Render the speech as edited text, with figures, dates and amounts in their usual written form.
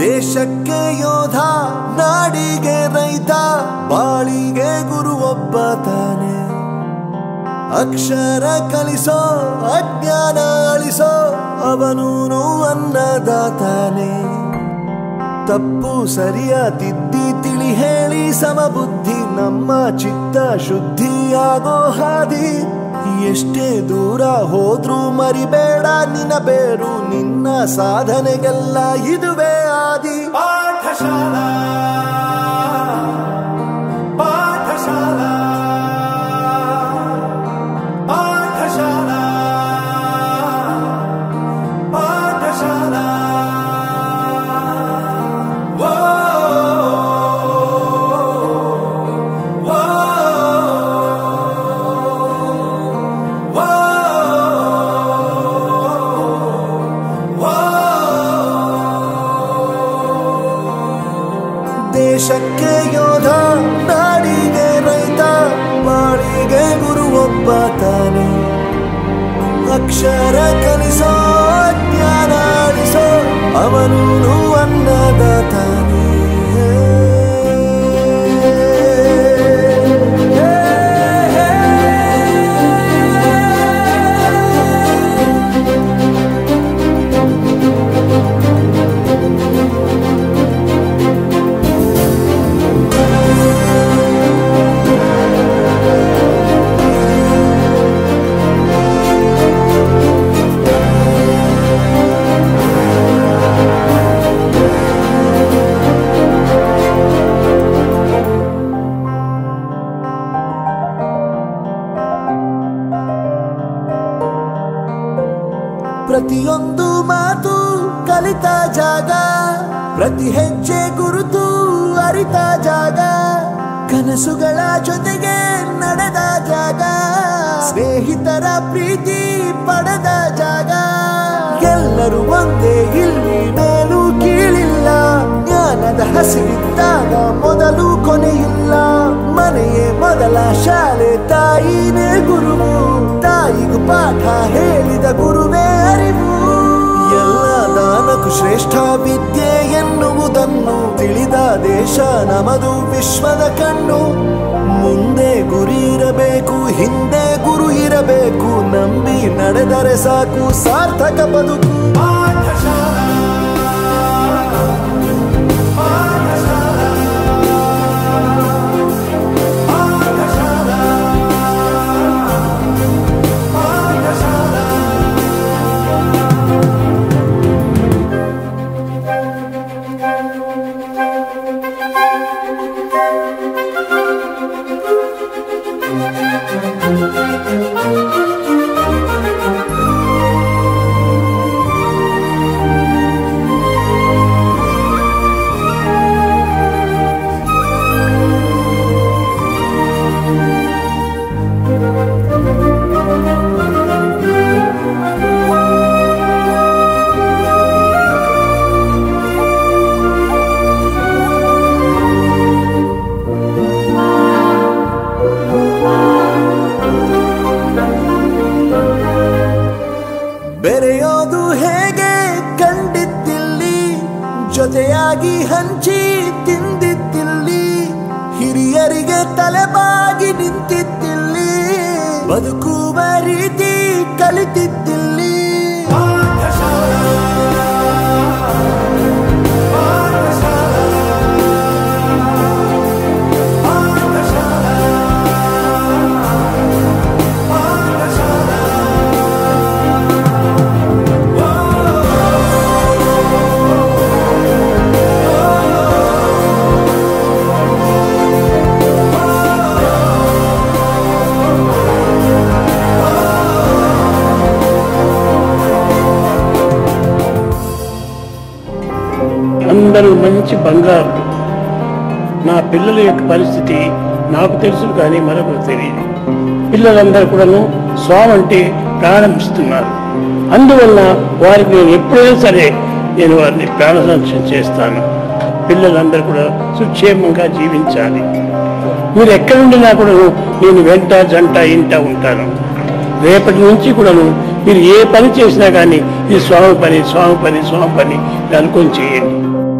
ದೇಶಕ್ಕೆ ಯೋಧ ನಾಡಿಗೆ ರೈತ ಬಾಳಿಗೆ ಗುರುವೊಬ್ಬ ತಾನೆ. ಅಕ್ಷರ ಕಲಿಸೋ ಅಜ್ಞಾನ ಅಳಿಸೋ ಅವನೂನು ಅನ್ನದಾತಾನೆ. ತಪ್ಪು ಸರಿಯ ತಿದ್ದಿ ತಿಳಿ ಹೇಳಿ ಸಮಬುದ್ಧಿ ನಮ್ಮ ಚಿತ್ತ ಶುದ್ಧಿಯಾಗೋ ಹಾದಿ. ಎಷ್ಟೇ ದೂರ ಹೋದ್ರೂ ಮರಿಬೇಡ ನಿನ್ನ ಬೇರು ನಿನ್ನ ಸಾಧನೆಗೆಲ್ಲ ಇದುವೇ ಆದಿ. ಪಾಠಶಾಲಾ ಪಾಠಶಾಲಾ ಪಾಠಶಾಲಾ ಪಾಠಶಾಲಾ. ದೇಶಕ್ಕೆ ಯೋಧ ನಾಡಿಗೆ ರೈತ ಬಾಳಿಗೆ ಗುರುವೊಬ್ಬ ತಾನೆ. ಅಕ್ಷರ ಕಲಿಸೋ ಜ್ಞಾನ ಅಳಿಸೋ ಅವನೂನು ಅನ್ನದಾತಾನೆ. ಪ್ರತಿಯೊಂದು ಮಾತು ಕಲಿತ ಜಾಗ, ಪ್ರತಿ ಹೆಜ್ಜೆ ಗುರುತು ಅರಿತ ಜಾಗ, ಕನಸುಗಳ ಜೊತೆಗೆ ನಡೆದ ಜಾಗ, ಸ್ನೇಹಿತರ ಪ್ರೀತಿ ಪಡೆದ ಜಾಗ. ಎಲ್ಲರೂ ಒಂದೇ ಇಲ್ಲಿ ಮೇಲೂ ಕೀಳಿಲ್ಲ, ಜ್ಞಾನದ ಹಸಿರಿದ್ದಾಗ ಮೊದಲು ಕೊನೆಯಿಲ್ಲ. ಮನೆಯೇ ಮೊದಲ ಶಾಲೆ ತಾಯಿನೇ ಗುರುವು, ತಾಯಿಗೂ ಪಾಠ ಹೇಳಿದ ಗುರುವೇ ಅರಿವು. ಎಲ್ಲ ದಾನಕ್ಕೂ ಶ್ರೇಷ್ಠ ವಿದ್ಯೆ ಎನ್ನುವುದನ್ನು ತಿಳಿದ ದೇಶ ನಮದು ವಿಶ್ವದ ಕಣ್ಣು. ಮುಂದೆ ಗುರಿ ಇರಬೇಕು, ಹಿಂದೆ ಗುರು ಇರಬೇಕು, ನಂಬಿ ನಡೆದರೆ ಸಾಕು ಸಾರ್ಥಕ ಬದುಕು. ಬೆರೆಯೋದು ಹೇಗೆ ಕಂಡಿದ್ದಿಲ್ಲಿ, ಜೊತೆಯಾಗಿ ಹಂಚಿ ತಿಂದಿದ್ದಿಲ್ಲಿ, ಹಿರಿಯರಿಗೆ ತಲೆಬಾಗಿ ನಿಂತಿದ್ದಿಲ್ಲಿ, ಬದುಕುವ ರೀತಿ ಕಲಿತಿದ್ದಿಲ್ಲಿ. అందరూ మంచి బంగారు. నా పిల్లల యొక్క పరిస్థితి నాకు తెలుసు, కానీ మరొకరు తెలియదు. పిల్లలందరూ కూడాను స్వామి అంటే ప్రారంభిస్తున్నారు. అందువల్ల వారికి నేను ఎప్పుడైనా సరే నేను వారిని ప్రాణ సంరక్షణ చేస్తాను. పిల్లలందరూ కూడా సుక్షేమంగా జీవించాలి. మీరు ఎక్కడుండినా కూడాను నేను వెంట జంట ఇంట ఉంటాను. రేపటి నుంచి కూడాను మీరు ఏ పని చేసినా కానీ ఇది స్వామి పని స్వామి పని స్వామి పని అనుకొని చేయండి.